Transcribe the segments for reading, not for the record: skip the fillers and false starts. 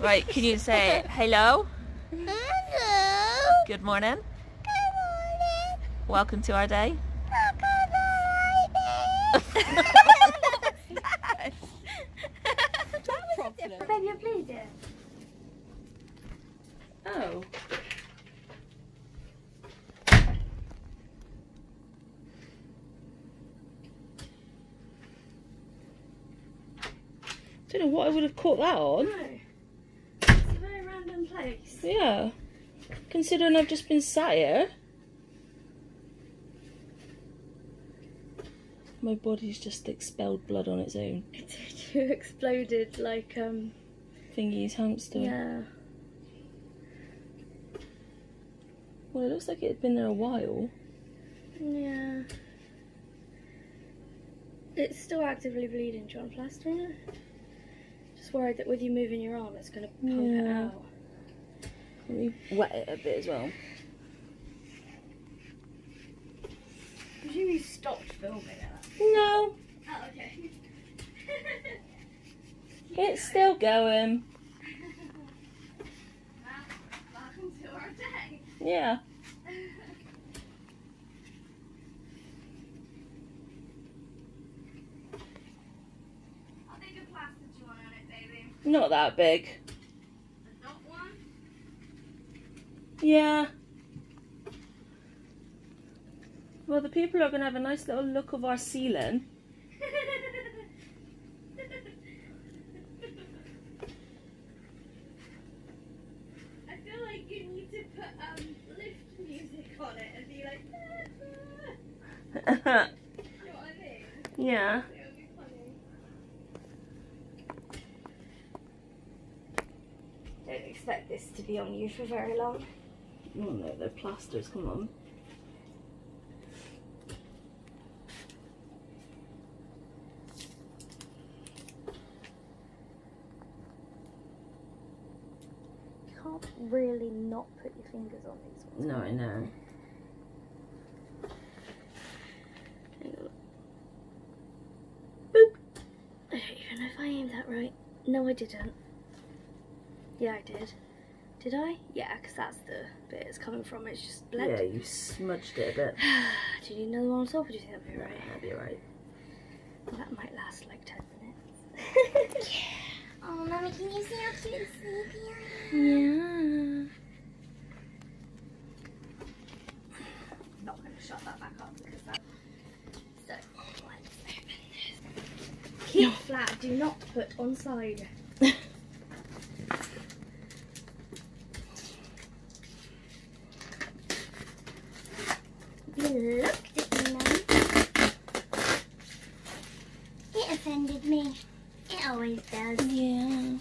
Right, can you say hello? Hello. Good morning. Good morning. Welcome to our day. Can you please do? Oh. I don't know what I would have caught that on. No. It's a very random place. Yeah. Considering I've just been sat here. My body's just expelled blood on its own. You exploded like Thingy's hamster. Yeah. Well, it looks like it had been there a while. Yeah. It's still actively bleeding, John Plaster, isn't it? Just worried that with you moving your arm, it's going to pump it out. Let me wet it a bit as well. Did you stopped filming it? No. Oh, okay. It's still going. Welcome to our day. Yeah. Not that big. Adult one? Yeah. Well, the people are going to have a nice little look of our ceiling. I feel like you need to put lift music on it and be like, you know what I mean? Yeah. Don't expect this to be on you for very long. Oh no, they're plasters, come on. You can't really not put your fingers on these ones. No, I know. Boop! I don't even know if I aimed that right. No, I didn't. Yeah, I did. Did I? Yeah, because that's the bit it's coming from. It's just bled. Yeah, you smudged it a bit. Do you need another one on top, or do you think that'll be right? Yeah, that'll be right. Well, that might last like 10 minutes. Yeah. Oh, Mummy, can you see how cute and sleepy I am? Yeah. I'm not going to shut that back up because that... So, let's open this. Keep flat. Do not put on side. You looked at me, Mum. It offended me. It always does. Yeah.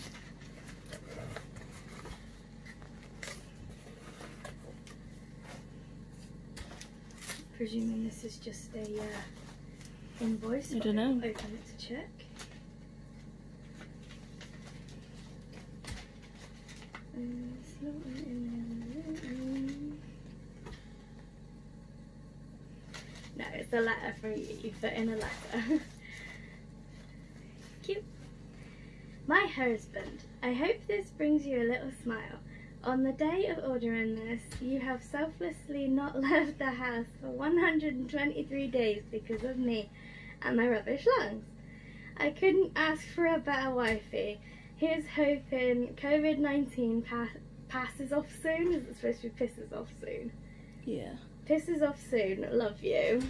Presuming this is just a invoice. I don't know. Open it to check. It's not in there. No, it's a letter for you. You put in a letter. Cute. My husband, I hope this brings you a little smile. On the day of ordering this, you have selflessly not left the house for 123 days because of me and my rubbish lungs. I couldn't ask for a better wifey. Here's hoping COVID-19 passes off soon. Is it supposed to be pisses off soon? Yeah. Pisses off soon. Love you.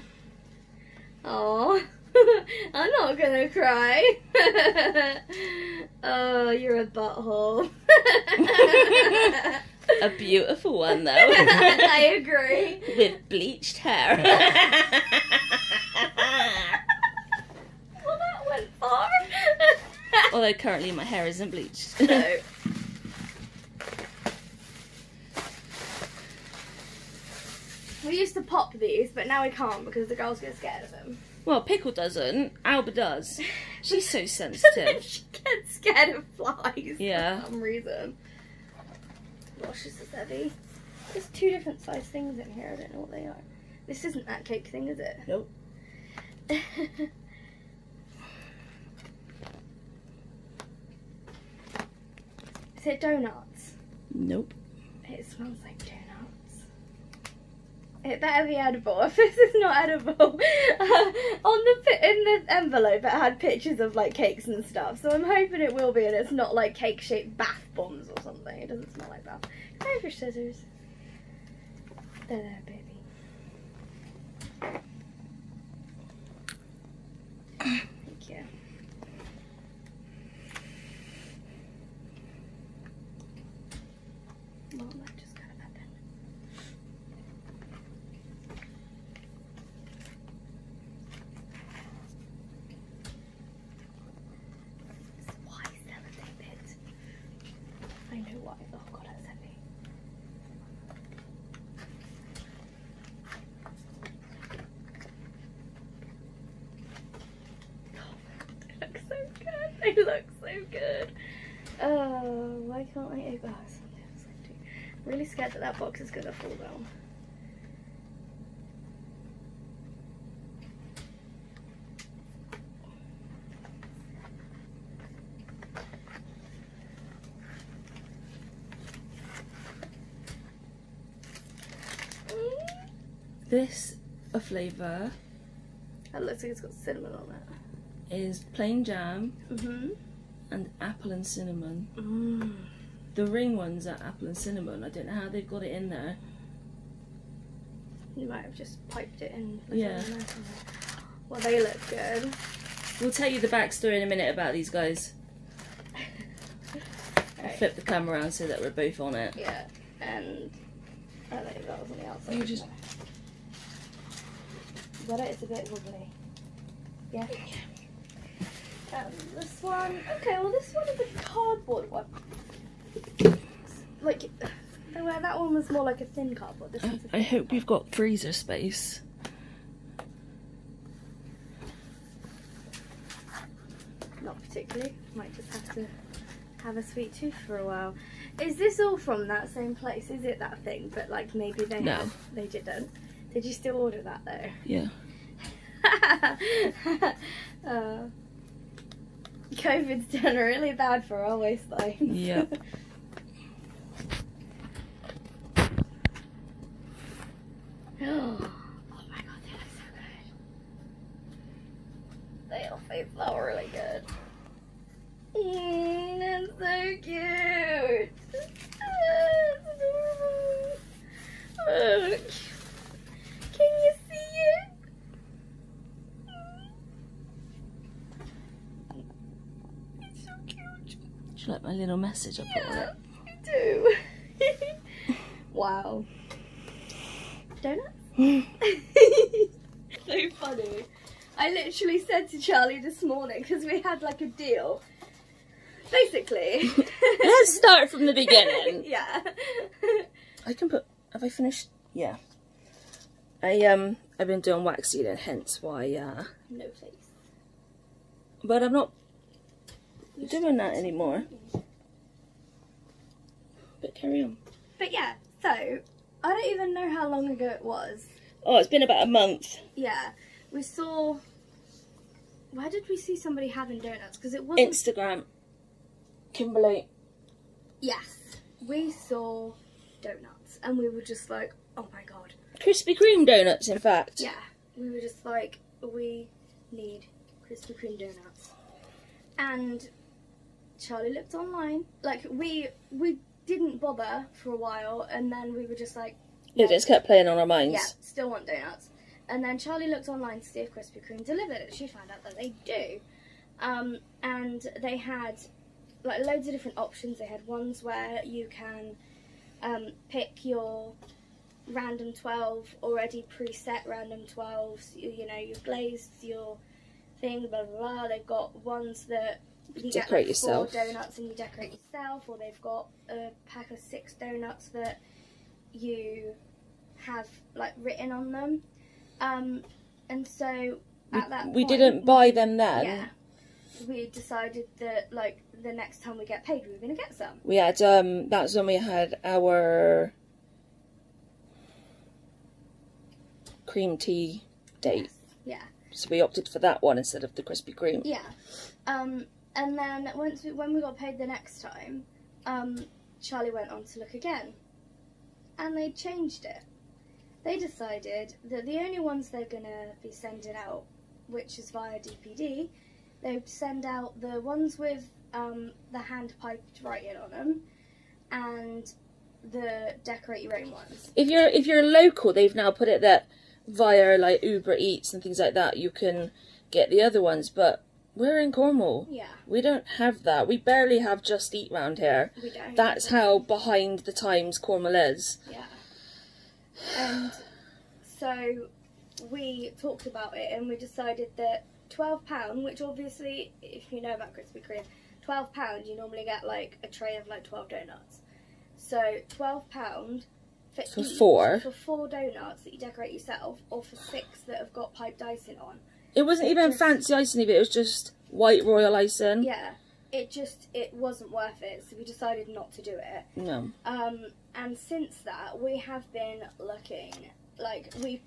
Aww. I'm not gonna cry. Oh, you're a butthole. A beautiful one, though. I agree. With bleached hair. Well, that went far. Although currently my hair isn't bleached. No. We used to pop these, but now we can't because the girls get scared of them. Well, Pickle doesn't. Alba does. She's so sensitive. She gets scared of flies. Yeah. For some reason. Gosh, this is heavy. There's two different size things in here. I don't know what they are. This isn't that cake thing, is it? Nope. Is it donuts? Nope. It smells like donuts. It better be edible. If this is not edible, in the envelope it had pictures of like cakes and stuff. So I'm hoping it will be, and it's not like cake-shaped bath bombs or something. It doesn't smell like bath. Can I have your scissors? They're there, baby. Thank you. Well, that just got to happen. Why is that a tape hit? I know why. Oh god, that's heavy. Oh, it looks so good. They look so good. Oh, why can't I open that? I'm really scared that that box is going to fall down. This a flavour. That looks like it's got cinnamon on it. Is plain jam and apple and cinnamon. The ring ones are apple and cinnamon. I don't know how they've got it in there. You might have just piped it in. Yeah. Well, they look good. We'll tell you the backstory in a minute about these guys. Right. Flip the camera around so that we're both on it. Yeah, and I don't know if that was on the outside. You just... But it's a bit wobbly. Yeah. This one. Okay, well this one is a cardboard one. Like, oh, well, that one was more like a thin cardboard. This one's a thin cardboard. You've got freezer space. Not particularly. Might just have to have a sweet tooth for a while. Is this all from that same place? Is it that thing? But like maybe they have, they didn't. Did you still order that though? Yeah. COVID's done really bad for our waistline. Yeah. Oh my god, they look so good. They smell really good. That's so cute. That's adorable. Oh, can you see it? It's so cute. Do you like my little message I put on it? Yeah, I do. Wow. Donuts? So funny. I literally said to Charlie this morning, because we had like a deal, basically. Let's start from the beginning. Yeah. I can put, have I finished? Yeah. I've been doing wax sealing, hence why, no place. But I'm not doing that anymore. But carry on. But yeah, so... I don't even know how long ago it was. Oh, it's been about a month. Yeah. We saw... Where did we see somebody having donuts? Because it wasn't... Instagram. Kimberly. Yes. We saw donuts. And we were just like, oh my god. Krispy Kreme donuts, in fact. Yeah. We were just like, we need Krispy Kreme donuts. And Charlie looked online. Like, we didn't bother for a while, and then we were just like, no. It just kept playing on our minds. Yeah, still want donuts. And then Charlie looked online to see if Krispy Kreme delivered it. She found out that they do, and they had like loads of different options. They had ones where you can pick your random 12 already preset random 12s. You know, your glazed, your thing, blah blah blah. They've got ones that you get like 4 donuts and you decorate yourself, or they've got a pack of 6 donuts that you have like written on them, and so at that point, we didn't buy them then. Yeah, we decided that like the next time we get paid we were going to get some. We had that's when we had our cream tea date. Yes. Yeah, so we opted for that one instead of the Krispy Kreme. Yeah. And then when we got paid the next time, Charlie went on to look again, and they changed it. They decided that the only ones they're going to be sending out, which is via DPD, they would send out the ones with the hand-piped writing on them, and the decorate your own ones. If you're local, they've now put it that via like Uber Eats and things like that, you can get the other ones, but we're in Cornwall. Yeah. We don't have that. We barely have Just Eat round here. We don't. That's how behind the times Cornwall is. Yeah. And so we talked about it and we decided that £12, which obviously, if you know about Krispy Kreme, £12, you normally get like a tray of like 12 donuts. So £12 for four donuts that you decorate yourself, or for 6 that have got piped icing on. It wasn't even fancy icing, it was just white royal icing. Yeah, it wasn't worth it, so we decided not to do it. No. And since that, we have been looking, like we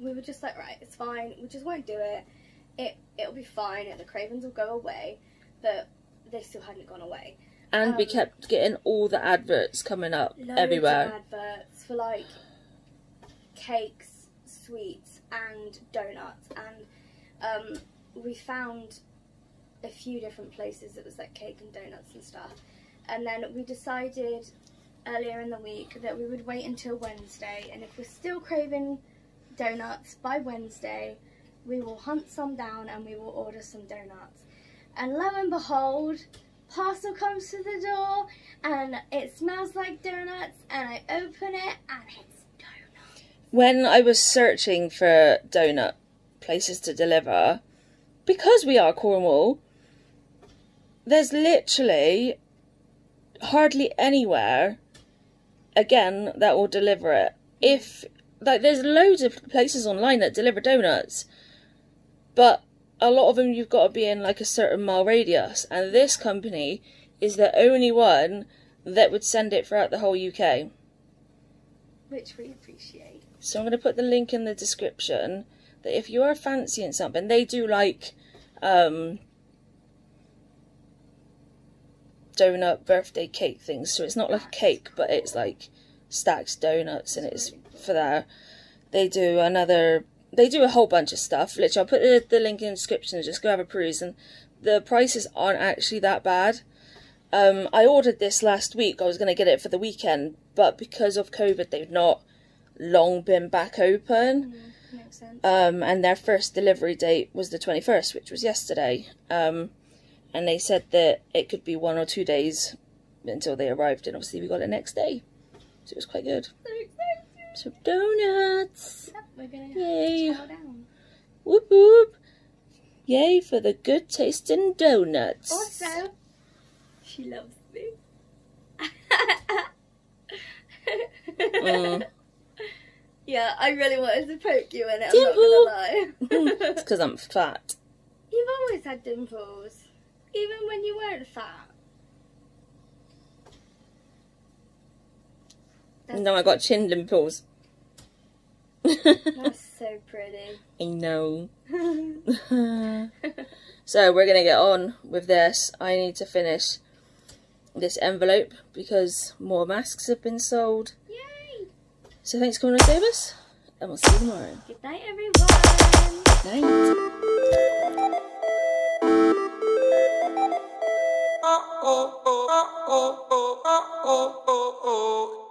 were just like, right, it's fine, we just won't do it. It'll be fine, and the cravings will go away, but they still hadn't gone away. And we kept getting all the adverts coming up everywhere. Loads of adverts for like cakes, sweets, and donuts. And we found a few different places that was like cake and donuts and stuff. And then we decided earlier in the week that we would wait until Wednesday. And if we're still craving donuts by Wednesday, we will hunt some down and we will order some donuts. And lo and behold, parcel comes to the door and it smells like donuts, and I open it and it's donuts. When I was searching for donut places to deliver, because we are Cornwall, there's literally hardly anywhere again that will deliver it. If like there's loads of places online that deliver donuts, but a lot of them you've got to be in like a certain mile radius, and this company is the only one that would send it throughout the whole UK, which we appreciate. So I'm going to put the link in the description, that if you are fancying something, they do like donut birthday cake things, so it's not like a cake, but it's like stacked donuts, and it's for that. They do a whole bunch of stuff. Literally, I'll put the link in the description and just go have a peruse. And the prices aren't actually that bad. I ordered this last week. I was going to get it for the weekend, but because of COVID, they've not long been back open. Mm, makes sense. And their first delivery date was the 21st, which was yesterday. And they said that it could be 1 or 2 days until they arrived. And obviously, we got it next day. So it was quite good. So donuts. Yep, we're gonna yay. Chow down. Whoop whoop. Yay for the good tasting donuts. Also, she loves me. Yeah, I really wanted to poke you in it, I'm not gonna lie. It's because I'm fat. You've always had dimples. Even when you weren't fat. No, I got chin dimples. That's so pretty. I know. So we're going to get on with this. I need to finish this envelope because more masks have been sold. Yay! So thanks for coming to save us, and we'll see you tomorrow. Good night, everyone. Good night. Oh, oh, oh, oh, oh, oh, oh, oh.